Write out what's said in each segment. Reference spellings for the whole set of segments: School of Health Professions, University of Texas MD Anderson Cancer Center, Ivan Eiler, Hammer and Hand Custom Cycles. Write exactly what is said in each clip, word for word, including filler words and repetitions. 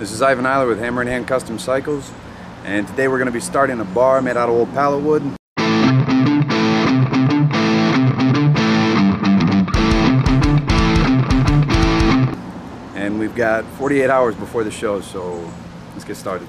This is Ivan Eiler with Hammer and Hand Custom Cycles, and today we're going to be starting a bar made out of old pallet wood. And we've got forty-eight hours before the show, so let's get started.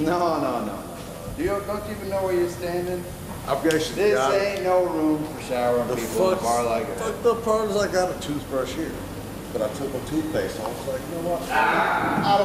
No, no, no. You don't, don't even know where you're standing. I've got this got ain't it. No room for showering the people in a bar like that. Fucked up part is I got a toothbrush here, but I took my toothpaste off. I was like, you know what? Ah. I don't